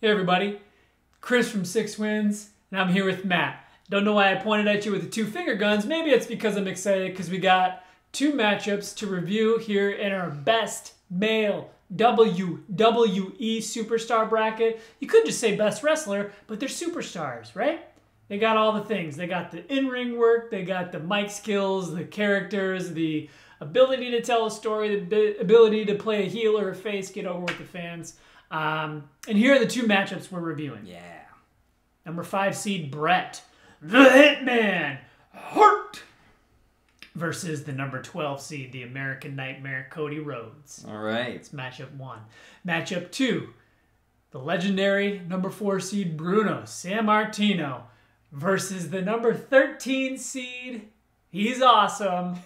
Hey everybody, Chris from Six Wins, and I'm here with Matt. Don't know why I pointed at you with the two finger guns. Maybe it's because I'm excited because we got two matchups to review here in our best male WWE superstar bracket. You could just say best wrestler, but they're superstars, right? They got all the things. They got the in-ring work, they got the mic skills, the characters, the ability to tell a story, the ability to play a heel or a face, get over with the fans. And here are the two matchups we're reviewing. Yeah. Number 5 seed Bret, the Hitman, Hart, versus the number 12 seed, the American Nightmare, Cody Rhodes. All right. It's matchup 1. Matchup 2, the legendary number 4 seed Bruno Sammartino versus the number 13 seed, he's awesome,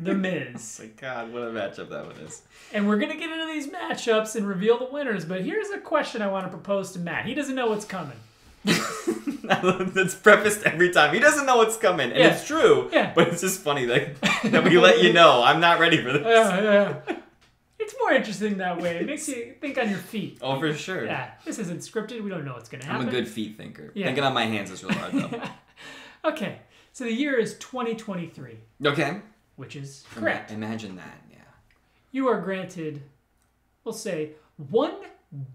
The Miz. Oh my God, what a matchup that one is. And we're going to get into these matchups and reveal the winners, but here's a question I want to propose to Matt. He doesn't know what's coming. That's prefaced every time. He doesn't know what's coming, and it's true, but it's just funny that we let you know. I'm not ready for this. It's more interesting that way. It makes you think on your feet. Oh, for sure. Yeah, this isn't scripted. We don't know what's going to happen. I'm a good feet thinker. Yeah. Thinking on my hands is really hard, though. Okay, so the year is 2023. Okay. Which is correct. Imagine that, yeah. You are granted, we'll say, $1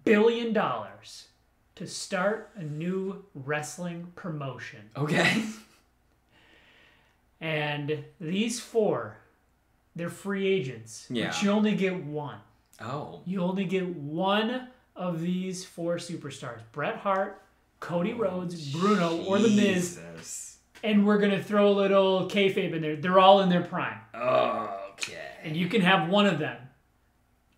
billion to start a new wrestling promotion. Okay. And these four, they're free agents. Yeah. But you only get one. Oh. You only get one of these four superstars. Bret Hart, Cody Rhodes, Bruno, or The Miz. Jesus. And we're going to throw a little kayfabe in there. They're all in their prime. Okay. And you can have one of them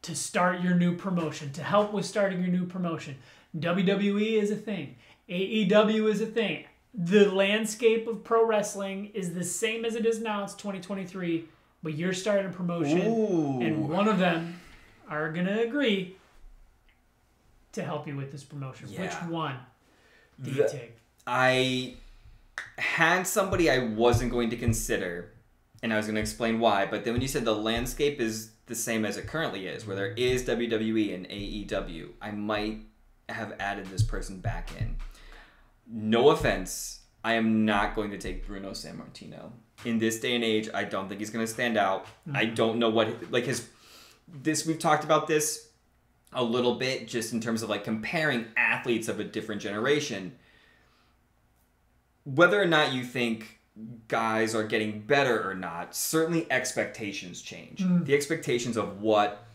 to start your new promotion, to help with starting your new promotion. WWE is a thing. AEW is a thing. The landscape of pro wrestling is the same as it is now. It's 2023, but you're starting a promotion. Ooh. And one of them are going to agree to help you with this promotion. Yeah. Which one do you take? I had somebody I wasn't going to consider, and I was going to explain why, but then when you said the landscape is the same as it currently is, where there is WWE and AEW, I might have added this person back in. No offense, I am not going to take Bruno Sammartino. In this day and age, I don't think he's going to stand out. I don't know what, like we've talked about this a little bit, just in terms of like comparing athletes of a different generation. Whether or not you think guys are getting better or not, certainly expectations change. The expectations of what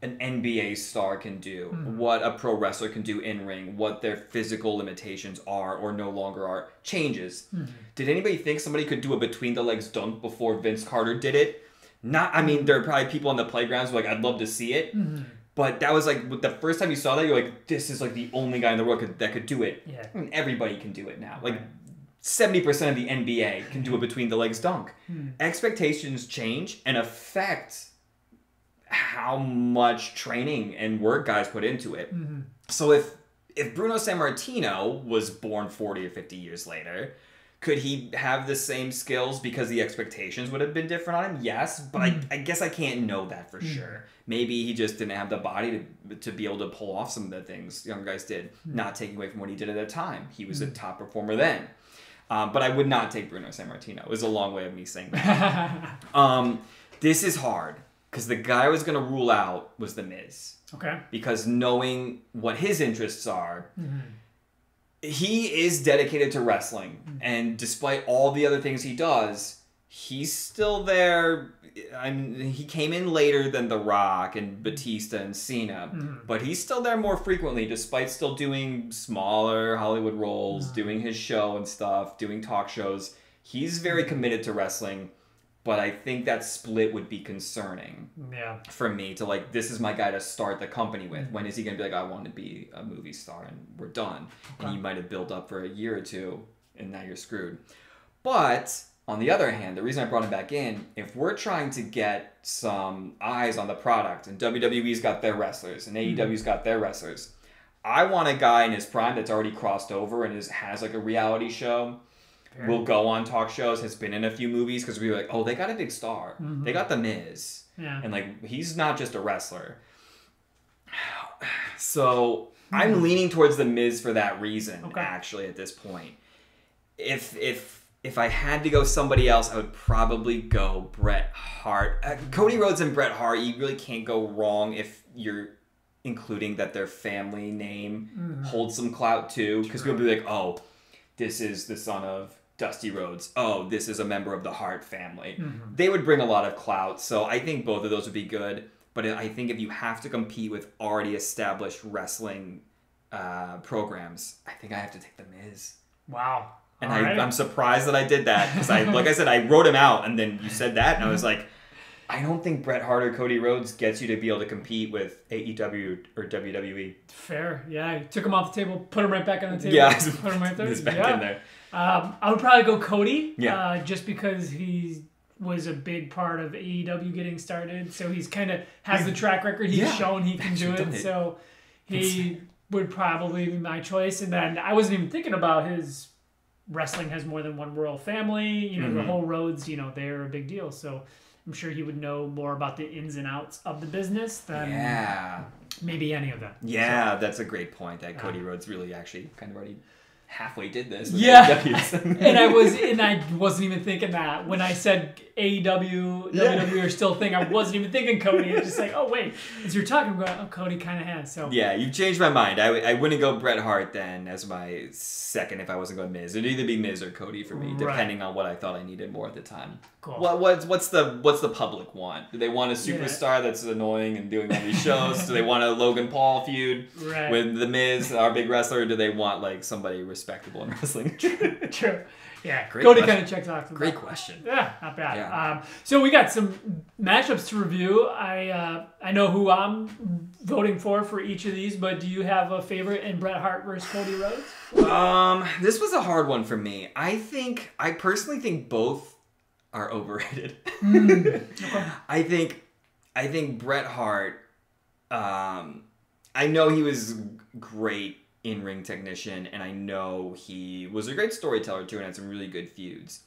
an NBA star can do, what a pro wrestler can do in ring, what their physical limitations are or no longer are, changes. Did anybody think somebody could do a between the legs dunk before Vince Carter did it? Not. I mean, there are probably people on the playgrounds who are like, I'd love to see it. But that was like, the first time you saw that, you're like, this is like the only guy in the world that could do it. Yeah. I mean, everybody can do it now. Like, 70% of the NBA can do a between-the-legs dunk. Expectations change and affect how much training and work guys put into it. So if Bruno Sammartino was born 40 or 50 years later, could he have the same skills because the expectations would have been different on him? Yes, but I guess I can't know that for sure. Maybe he just didn't have the body to be able to pull off some of the things young guys did, not taking away from what he did at the time. He was a top performer then. But I would not take Bruno Sammartino. It was a long way of me saying that. This is hard because the guy I was going to rule out was The Miz. Okay. Because knowing what his interests are, he is dedicated to wrestling. And despite all the other things he does, he's still there. I mean, he came in later than The Rock and Batista and Cena, but he's still there more frequently, despite still doing smaller Hollywood roles, doing his show and stuff, doing talk shows. He's very committed to wrestling, but I think that split would be concerning for me to like, this is my guy to start the company with. When is he going to be like, I want to be a movie star and we're done. Okay. And you might have built up for a year or two and now you're screwed. But on the other hand, the reason I brought him back in, if we're trying to get some eyes on the product, and WWE's got their wrestlers, and AEW's got their wrestlers, I want a guy in his prime that's already crossed over and has like a reality show, will go on talk shows, has been in a few movies, because we were like, oh, they got a big star. They got The Miz. And like, he's not just a wrestler. So I'm leaning towards The Miz for that reason, actually, at this point. If I had to go somebody else, I would probably go Bret Hart. Cody Rhodes and Bret Hart, you really can't go wrong if you're including that their family name holds some clout, too. Because people will be like, oh, this is the son of Dusty Rhodes. Oh, this is a member of the Hart family. They would bring a lot of clout, so I think both of those would be good. But I think if you have to compete with already established wrestling programs, I think I have to take The Miz. Wow. And I'm surprised that I did that, because like I said, I wrote him out, and then you said that, and I was like, I don't think Bret Hart or Cody Rhodes gets you to be able to compete with AEW or WWE. Fair, yeah. You took him off the table, put him right back on the table. Yeah, put him right there. He's back in there. I would probably go Cody, just because he was a big part of AEW getting started, so he's kind of has the track record. He's shown he can do it, so he would probably be my choice. And then I wasn't even thinking about his wrestling has more than one royal family. You know, the whole Rhodes, you know, they're a big deal, so I'm sure he would know more about the ins and outs of the business than maybe any of them. Yeah, so, that's a great point that Cody Rhodes really actually kind of already halfway did this. And I wasn't even thinking that. When I said AEW, WWE are still a thing, I wasn't even thinking Cody. I was just like, oh, wait. As you're talking about, oh, Cody kind of has. So yeah, you've changed my mind. I wouldn't go Bret Hart then as my second if I wasn't going Miz. It would either be Miz or Cody for me, depending on what I thought I needed more at the time. Cool. What's the public want? Do they want a superstar that's annoying and doing all these shows? Do they want a Logan Paul feud with The Miz, our big wrestler? Or do they want like somebody respectable in wrestling? True. Yeah, Cody kind of checks off. Great question. Yeah, not bad. Yeah. So we got some matchups to review. I know who I'm voting for each of these, but do you have a favorite in Bret Hart versus Cody Rhodes? This was a hard one for me. I personally think both are overrated. I think Bret Hart. I know he was great in-ring technician, and I know he was a great storyteller too and had some really good feuds.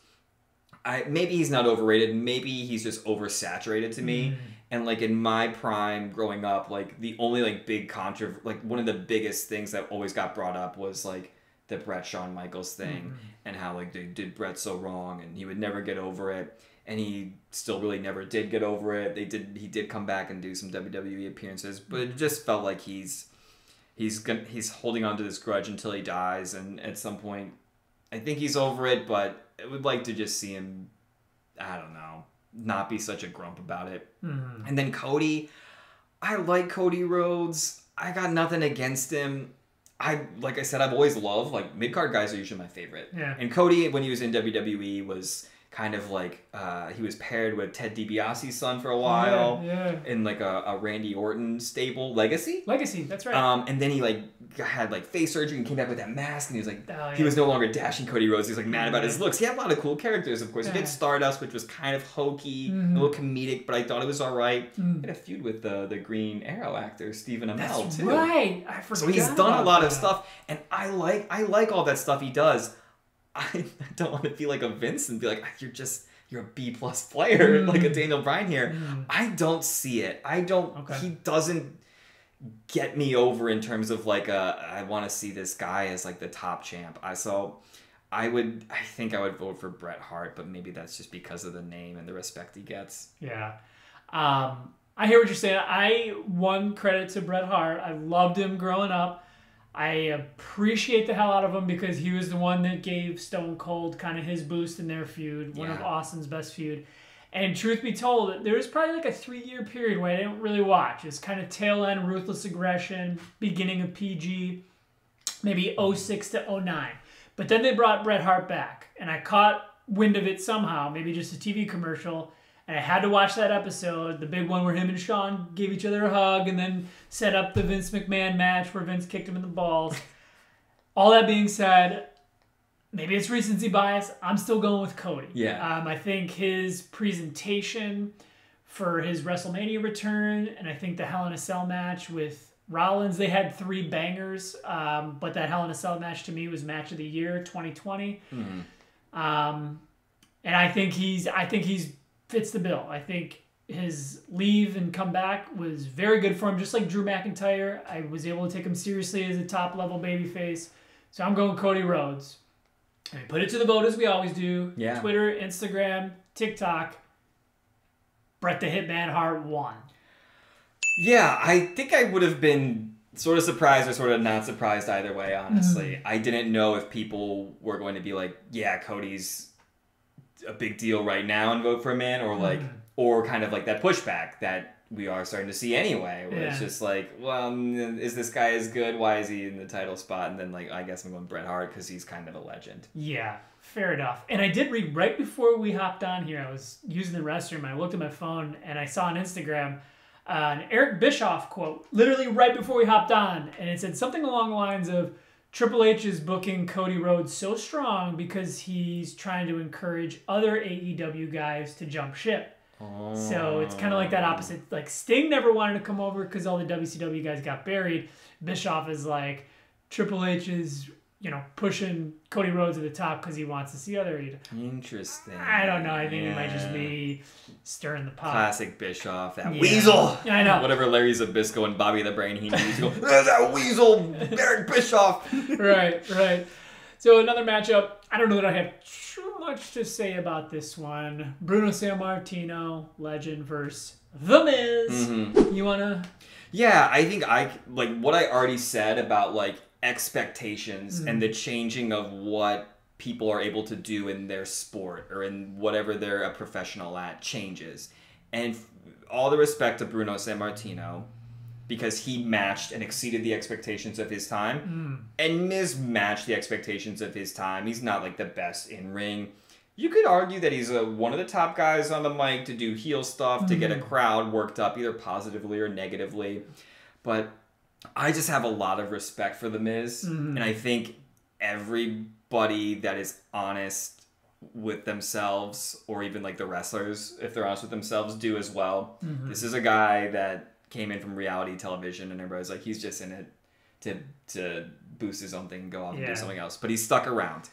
Maybe he's not overrated, maybe he's just oversaturated to me. And like in my prime growing up, like the only like big one of the biggest things that always got brought up was like the Bret Shawn Michaels thing and how like they did Bret so wrong and he would never get over it, and he still really never did get over it. He did come back and do some WWE appearances, but it just felt like he's holding on to this grudge until he dies, and at some point, I think he's over it. But I would like to just see him, I don't know, not be such a grump about it. And then Cody, I like Cody Rhodes. I got nothing against him. Like I said, I've always loved like mid-card guys are usually my favorite. Yeah. And Cody, when he was in WWE, was kind of like he was paired with Ted DiBiase's son for a while in like a Randy Orton stable legacy, that's right. And then he like had like face surgery and came back with that mask, and he was like he was no longer dashing Cody Rhodes. He was like mad about his looks. He had a lot of cool characters, of course. He did Stardust, which was kind of hokey, a little comedic, but I thought it was all right. He had a feud with the Green Arrow actor Stephen Amell too. Right, I forgot. So he's done a lot of stuff, and I like all that stuff he does. I don't want to be like a Vince and be like, you're a B+ player, like a Daniel Bryan here. I don't see it. He doesn't get me over in terms of like, I want to see this guy as like the top champ. I think I would vote for Bret Hart, but maybe that's just because of the name and the respect he gets. Yeah. I hear what you're saying. Credit to Bret Hart. I loved him growing up. I appreciate the hell out of him because he was the one that gave Stone Cold kind of his boost in their feud, one of Austin's best feud. And truth be told, there was probably like a 3-year period where I didn't really watch. It's kind of tail end, Ruthless Aggression, beginning of PG, maybe 06 to 09. But then they brought Bret Hart back, and I caught wind of it somehow, maybe just a TV commercial. And I had to watch that episode, the big one where him and Shawn gave each other a hug and then set up the Vince McMahon match where Vince kicked him in the balls. All that being said, maybe it's recency bias. I'm still going with Cody. Yeah. I think his presentation for his WrestleMania return, and I think the Hell in a Cell match with Rollins, they had 3 bangers, but that Hell in a Cell match to me was match of the year 2020. And I think he fits the bill. I think his leave and come back was very good for him. Just like Drew McIntyre, I was able to take him seriously as a top-level babyface. So I'm going Cody Rhodes. And we put it to the vote as we always do. Yeah. Twitter, Instagram, TikTok. Bret the Hitman Hart won. Yeah, I think I would have been sort of surprised or sort of not surprised either way, honestly. Mm-hmm. I didn't know if people were going to be like, yeah, Cody's a big deal right now and vote for a man, or like... Mm-hmm. Or kind of like that pushback that we are starting to see anyway, where it's just like, well, is this guy as good? Why is he in the title spot? And then, like, I guess I'm going Bret Hart because he's kind of a legend. Yeah, fair enough. And I did read right before we hopped on here, I was using the restroom, I looked at my phone, and I saw on Instagram an Eric Bischoff quote, literally right before we hopped on, and it said something along the lines of, Triple H is booking Cody Rhodes so strong because he's trying to encourage other AEW guys to jump ship. So it's kind of like that opposite. Like Sting never wanted to come over because all the WCW guys got buried. Bischoff is like, Triple H is, you know, pushing Cody Rhodes to the top because he wants to see other. Interesting. I don't know. I think it might just be stirring the pot. Classic Bischoff. That weasel. I know. Whatever Larry Zbysko and Bobby the Brain he needs to go, that weasel, Eric Bischoff. Right, right. So another matchup. I don't know that I have too much to say about this one. Bruno Sammartino, legend, versus The Miz. Mm-hmm. You wanna? Yeah, I think I like what I already said about like expectations and the changing of what people are able to do in their sport or in whatever they're a professional at changes. And all the respect to Bruno Sammartino, because he matched and exceeded the expectations of his time. And Miz matched the expectations of his time. He's not like the best in ring. You could argue that he's one of the top guys on the mic to do heel stuff, to get a crowd worked up, either positively or negatively. But I just have a lot of respect for The Miz. And I think everybody that is honest with themselves, or even like the wrestlers, if they're honest with themselves, do as well. This is a guy that came in from reality television and everybody's like, he's just in it to boost his own thing and go off and do something else. But he's stuck around.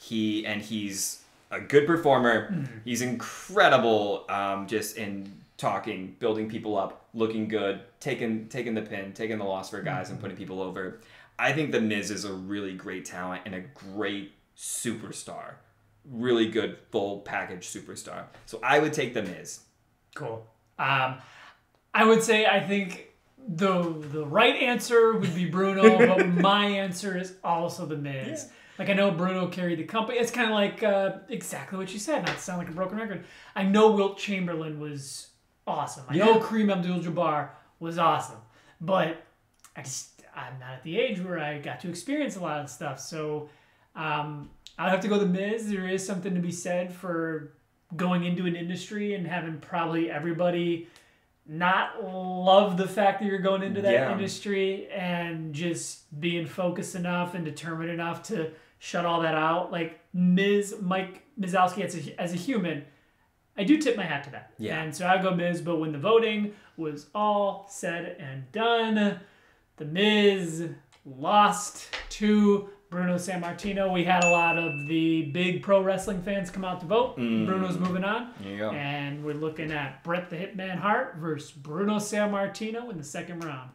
He's a good performer. He's incredible just in talking, building people up, looking good, taking the pin, taking the loss for guys and putting people over. I think The Miz is a really great talent and a great superstar. Really good full package superstar. So I would take The Miz. Cool. I would say I think the right answer would be Bruno, but my answer is also The Miz. Yeah. Like, I know Bruno carried the company. It's kind of like exactly what you said, not to sound like a broken record. I know Wilt Chamberlain was awesome. I know Kareem Abdul Jabbar was awesome. But I'm not at the age where I got to experience a lot of stuff. So I'd have to go The Miz. There is something to be said for going into an industry and having probably everybody not love the fact that you're going into that industry and just being focused enough and determined enough to shut all that out. Like Mike Mizowski as a human, I do tip my hat to that. Yeah. And so I go Miz, but when the voting was all said and done, The Miz lost to Bruno Sammartino. We had a lot of the big pro wrestling fans come out to vote. Bruno's moving on. There you go. And we're looking at Bret the Hitman Hart versus Bruno Sammartino in the second round.